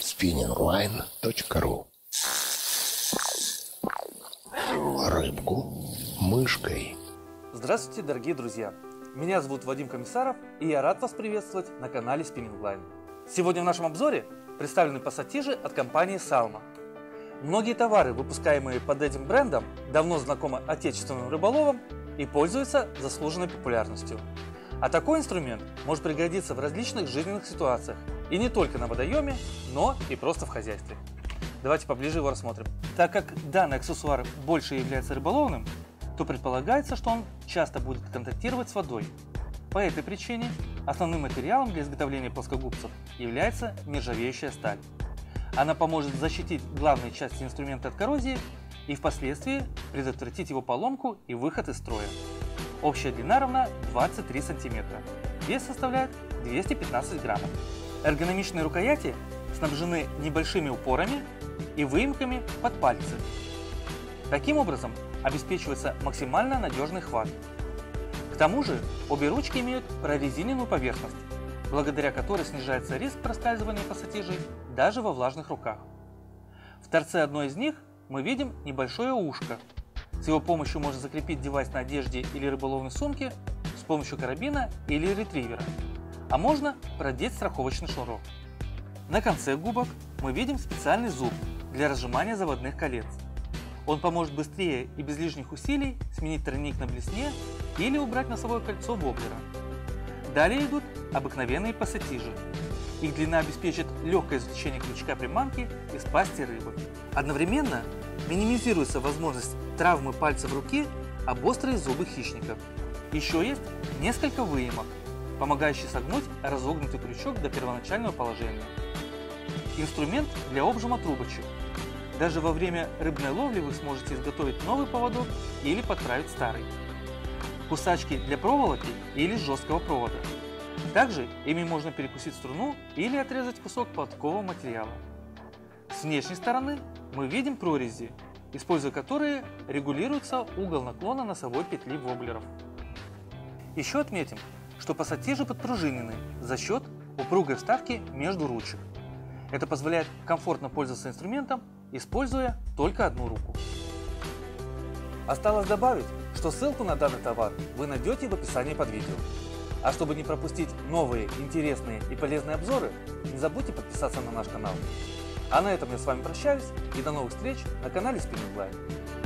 Spinningline.ru. Рыбку мышкой. Здравствуйте, дорогие друзья! Меня зовут Вадим Комиссаров, и я рад вас приветствовать на канале Spinningline. Сегодня в нашем обзоре представлены пассатижи от компании Salmo. Многие товары, выпускаемые под этим брендом, давно знакомы отечественным рыболовам и пользуются заслуженной популярностью. А такой инструмент может пригодиться в различных жизненных ситуациях, и не только на водоеме, но и просто в хозяйстве. Давайте поближе его рассмотрим. Так как данный аксессуар больше является рыболовным, то предполагается, что он часто будет контактировать с водой. По этой причине основным материалом для изготовления плоскогубцев является нержавеющая сталь. Она поможет защитить главные части инструмента от коррозии и впоследствии предотвратить его поломку и выход из строя. Общая длина равна 23 сантиметра, вес составляет 215 граммов. Эргономичные рукояти снабжены небольшими упорами и выемками под пальцы. Таким образом обеспечивается максимально надежный хват. К тому же обе ручки имеют прорезиненную поверхность, благодаря которой снижается риск проскальзывания пассатижей даже во влажных руках. В торце одной из них мы видим небольшое ушко. С его помощью можно закрепить девайс на одежде или рыболовной сумке с помощью карабина или ретривера, а можно продеть страховочный шнурок. На конце губок мы видим специальный зуб для разжимания заводных колец. Он поможет быстрее и без лишних усилий сменить тройник на блесне или убрать носовое кольцо воблера. Далее идут обыкновенные пассатижи. Их длина обеспечит легкое извлечение крючка приманки из пасти рыбы. Одновременно минимизируется возможность травмы пальцев руки об острые зубы хищников. Еще есть несколько выемок, помогающих согнуть разогнутый крючок до первоначального положения. Инструмент для обжима трубочек. Даже во время рыбной ловли вы сможете изготовить новый поводок или подправить старый. Кусачки для проволоки или жесткого провода. Также ими можно перекусить струну или отрезать кусок плоткового материала. С внешней стороны мы видим прорези, используя которые регулируется угол наклона носовой петли воблеров. Еще отметим, что пассатижи подпружинены за счет упругой вставки между ручек. Это позволяет комфортно пользоваться инструментом, используя только одну руку. Осталось добавить, что ссылку на данный товар вы найдете в описании под видео. А чтобы не пропустить новые, интересные и полезные обзоры, не забудьте подписаться на наш канал. А на этом я с вами прощаюсь и до новых встреч на канале Spinningline.